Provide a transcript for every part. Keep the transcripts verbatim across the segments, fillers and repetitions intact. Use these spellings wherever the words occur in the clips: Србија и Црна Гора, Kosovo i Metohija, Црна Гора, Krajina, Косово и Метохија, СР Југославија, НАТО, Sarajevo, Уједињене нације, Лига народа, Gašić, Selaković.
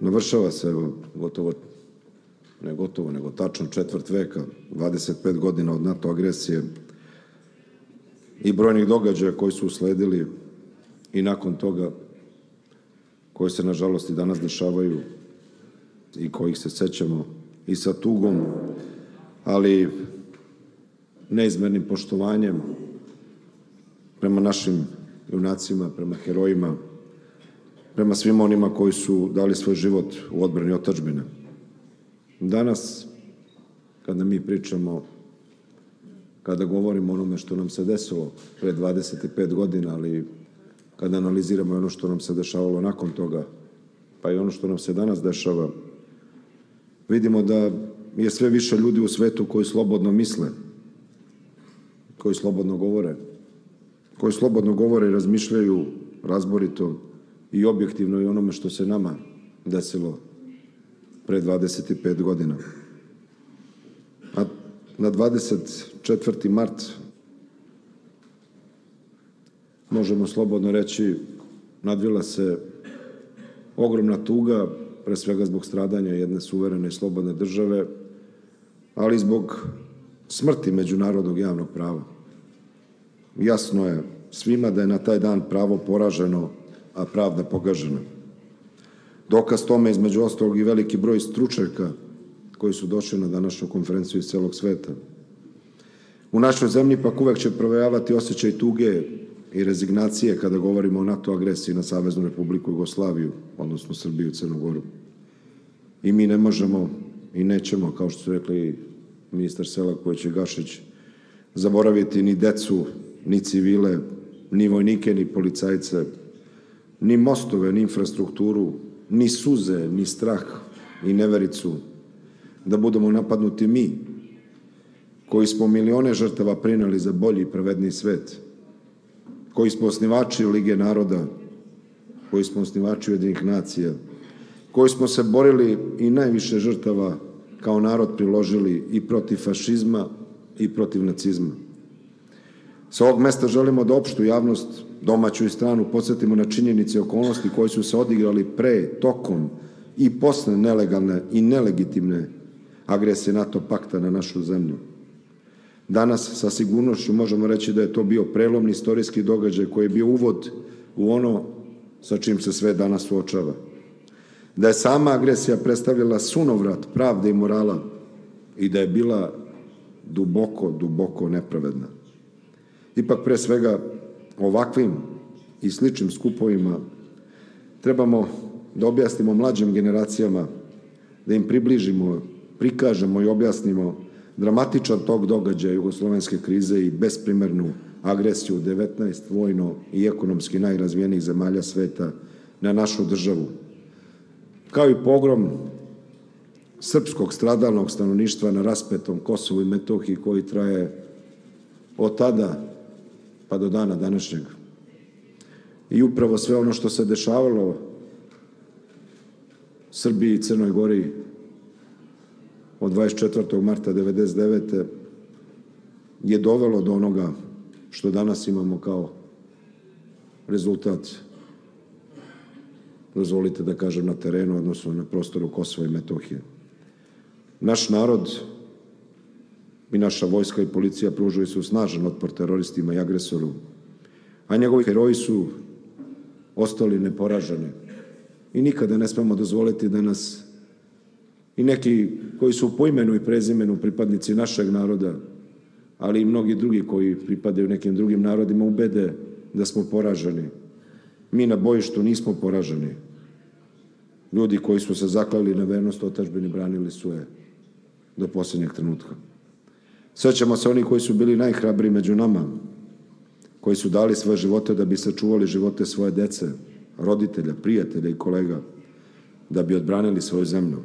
Navršava se gotovo, ne gotovo, nego tačno četvrt veka, dvadeset pet godina od NATO agresije i brojnih događaja koji su usledili i nakon toga, koji se nažalost i danas dešavaju i kojih se sećamo i sa tugom, ali neizmernim poštovanjem prema našim junacima, prema herojima, prema svima onima koji su dali svoj život u odbrani otadžbine. Danas, kada mi pričamo, kada govorimo o onome što nam se desilo pre dvadeset pet godina, ali kada analiziramo ono što nam se dešavalo nakon toga, pa i ono što nam se danas dešava, vidimo da je sve više ljudi u svetu koji slobodno misle, koji slobodno govore, koji slobodno govore i razmišljaju razborito i objektivno i onome što se nama desilo pre dvadeset pet godina. A na dvadeset četvrti mart možemo slobodno reći nadvila se ogromna tuga, pre svega zbog stradanja jedne suverene i slobodne države, ali i zbog smrti međunarodnog javnog prava. Jasno je svima da je na taj dan pravo poraženo, a pravda pogažena. Dokaz tome, između ostalog, i veliki broj stručnjaka koji su došli na današnju konferenciju iz celog sveta. U našoj zemlji pak uvek će provejavati osjećaj tuge i rezignacije kada govorimo o NATO agresiji na Saveznu Republiku Jugoslaviju, odnosno Srbiju i Crnu Goru. I mi ne možemo i nećemo, kao što su rekli ministar Selaković i Gašić, zaboraviti ni decu, ni civile, ni vojnike, ni policajce, ni mostove, ni infrastrukturu, ni suze, ni strah i nevericu, da budemo napadnuti mi, koji smo milione žrtava prineli za bolji i pravedniji svet, koji smo osnivači Lige naroda, koji smo osnivači Ujedinjenih nacija, koji smo se borili i najviše žrtava kao narod priložili i protiv fašizma i protiv nacizma. Sa ovog mesta želimo da opštu javnost, domaću i stranu, podsjetimo na činjenice i okolnosti koji su se odigrali pre, tokom i posle nelegalne i nelegitimne agresije NATO pakta na našu zemlju. Danas sa sigurnošću možemo reći da je to bio prelomni istorijski događaj koji je bio uvod u ono sa čim se sve danas suočava. Da je sama agresija predstavljala sunovrat pravde i morala i da je bila duboko, duboko nepravedna. Ipak pre svega ovakvim i sličnim skupovima trebamo da objasnimo mlađim generacijama, da im približimo, prikažemo i objasnimo dramatičan tok događaja jugoslovenske krize i besprimernu agresiju devetnaest vojno i ekonomski najrazvijenijih zemalja sveta na našu državu, kao i pogrom srpskog stradalnog stanovništva na raspetom Kosovu i Metohiji koji traje od tada pa do dana današnjeg. I upravo sve ono što se dešavalo Srbiji i Crnoj Gori od dvadeset četvrtog marta hiljadu devetsto devedeset devete. je dovelo do onoga što danas imamo kao rezultat, dozvolite da kažem, na terenu, odnosno na prostoru Kosova i Metohije. Naš narod i naša vojska i policija pružili su snažan otpor teroristima i agresoru, a njegovi heroji su ostali neporaženi. I nikada ne smemo dozvoliti da nas i neki koji su po imenu i prezimenu pripadnici našeg naroda, ali i mnogi drugi koji pripadaju nekim drugim narodima, ubede da smo poraženi. Mi na bojištu nismo poraženi. Ljudi koji su se zaklali na vernost otadžbini branili su je do posljednjeg trenutka. Sećamo se oni koji su bili najhrabriji među nama, koji su dali svoje živote da bi sačuvali živote svoje dece, roditelja, prijatelja i kolega, da bi odbranili svoju zemlju.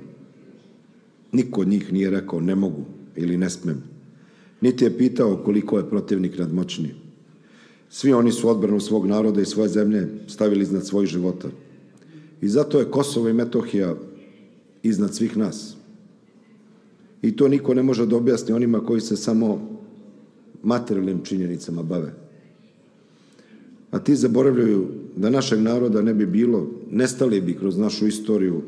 Niko od njih nije rekao ne mogu ili ne smem, niti je pitao koliko je protivnik nadmoćni. Svi oni su odbranu svog naroda i svoje zemlje stavili iznad svojih života. I zato je Kosovo i Metohija iznad svih nas. I to niko ne može da objasni onima koji se samo materijalnim činjenicama bave. A ti zaboravljaju da našeg naroda ne bi bilo, nestali bi kroz našu istoriju,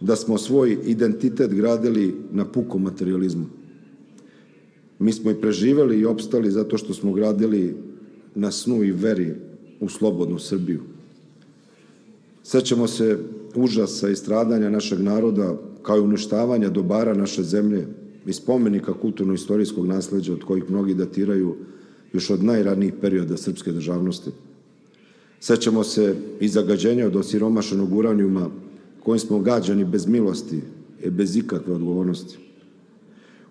da smo svoj identitet gradili na pukom materializmu. Mi smo i preživeli i opstali zato što smo gradili na snu i veri u slobodnu Srbiju. Sećamo se užasa i stradanja našeg naroda, kao i uništavanja dobara naše zemlje i spomenika kulturno-istorijskog nasleđa od kojih mnogi datiraju još od najranijih perioda srpske državnosti. Sećamo se i zagađenja od osiromašenog uranijuma kojim smo gađani bez milosti i bez ikakve odgovornosti.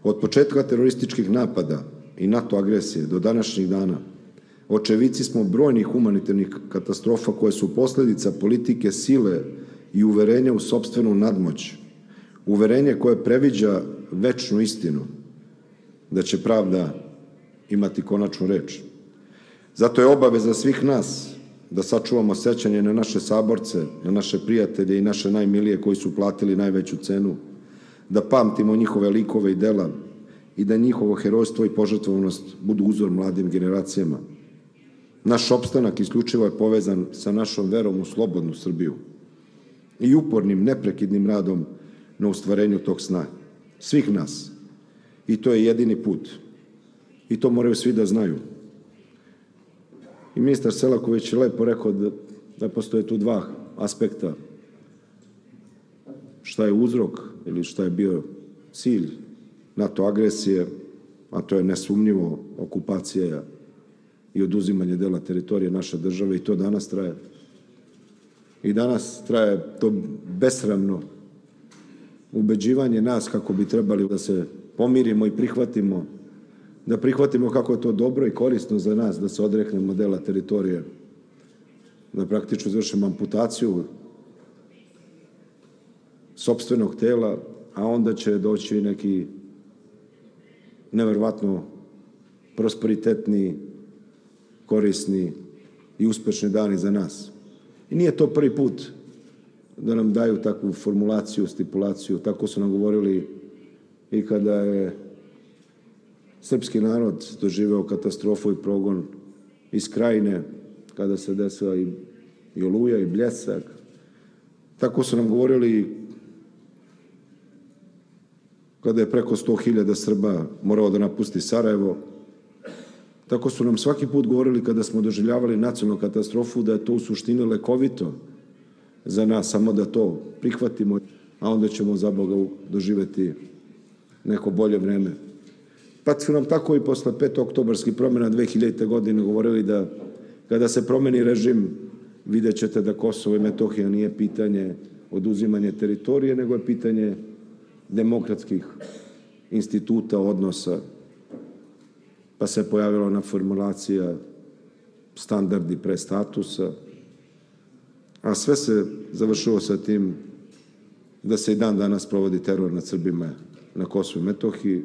Od početka terorističkih napada i NATO agresije do današnjih dana očevici smo brojnih humanitarnih katastrofa koje su posledica politike sile i uverenja u sopstvenu nadmoć, uverenje koje previđa večnu istinu, da će pravda imati konačnu reč. Zato je obaveza svih nas da sačuvamo sećanje na naše saborce, na naše prijatelje i naše najmilije koji su platili najveću cenu, da pamtimo njihove likove i dela i da njihovo herojstvo i požrtvovanost budu uzor mladim generacijama. Naš opstanak isključivo je povezan sa našom verom u slobodnu Srbiju i upornim, neprekidnim radom na ostvarenju tog sna, svih nas. I to je jedini put. I to moraju svi da znaju. I ministar Selaković je lepo rekao da postoje tu dva aspekta. Šta je uzrok ili šta je bio cilj NATO agresije, a to je nesumnjivo okupacija i oduzimanje dela teritorije naše države, i to danas traje. I danas traje to besramno ubeđivanje nas kako bi trebali da se pomirimo i prihvatimo, da prihvatimo kako je to dobro i korisno za nas, da se odreknemo dela teritorije, da praktično izvršimo amputaciju sopstvenog tela, a onda će doći neki neverovatno prosperitetni, korisni i uspešni dani za nas. I nije to prvi put da nam daju takvu formulaciju, stipulaciju. Tako su nam govorili i kada je srpski narod doživeo katastrofu i progon iz Krajine, kada se desila i Oluja i Bljesak. Tako su nam govorili kada je preko sto hiljada Srba morao da napusti Sarajevo. Tako su nam svaki put govorili kada smo doživljavali nacionalnu katastrofu da je to u suštini lekovito za nas, samo da to prihvatimo, a onda ćemo za Boga doživeti neko bolje vreme. Pa su nam tako i posle petooktobarskih promjena dve hiljadite. godine govorili da kada se promeni režim, vidjet ćete da Kosovo i Metohija nije pitanje oduzimanje teritorije, nego je pitanje demokratskih instituta, odnosa, pa se pojavila ona formulacija standardi pre statusa, a sve se završilo sa tim da se i dan danas provodi teror nad Srbima na Kosovu i Metohiji,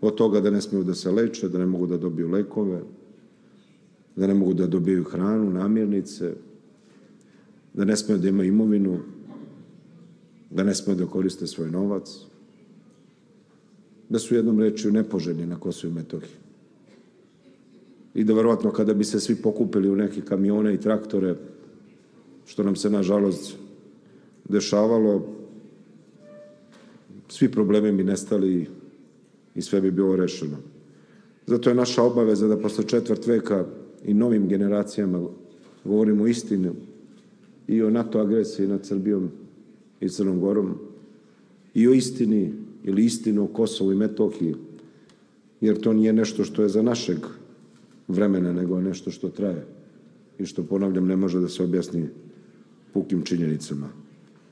od toga da ne smiju da se leče, da ne mogu da dobiju lekove, da ne mogu da dobiju hranu, namirnice, da ne smiju da imaju imovinu, da ne smiju da koriste svoj novac, da su jednom rečju nepoželjni na Kosovu i Metohiji. I da verovatno kada bi se svi pokupili u neke kamione i traktore, što nam se nažalost dešavalo, svi problemi bi nestali i sve bi bilo rešeno. Zato je naša obaveza da posle četvrt veka i novim generacijama govorimo istinu i o NATO agresiji nad Srbijom i Crnom Gorom, i o istini ili istinu o Kosovu i Metohiji, jer to nije nešto što je za našeg vremena, nego je nešto što traje i što, ponavljam, ne može da se objasni pukim činjenicama.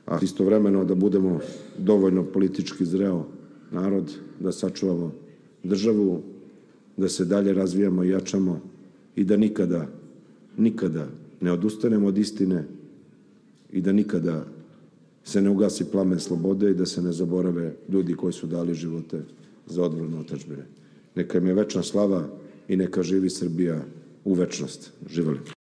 A istovremeno da budemo dovoljno politički zreo narod, da sačuvamo državu, da se dalje razvijamo i jačamo i da nikada, nikada ne odustanemo od istine i da nikada se ne ugasi plamen slobode i da se ne zaborave ljudi koji su dali živote za odbranu otadžbine. Neka im je večna slava i neka živi Srbija u večnost. Živeli.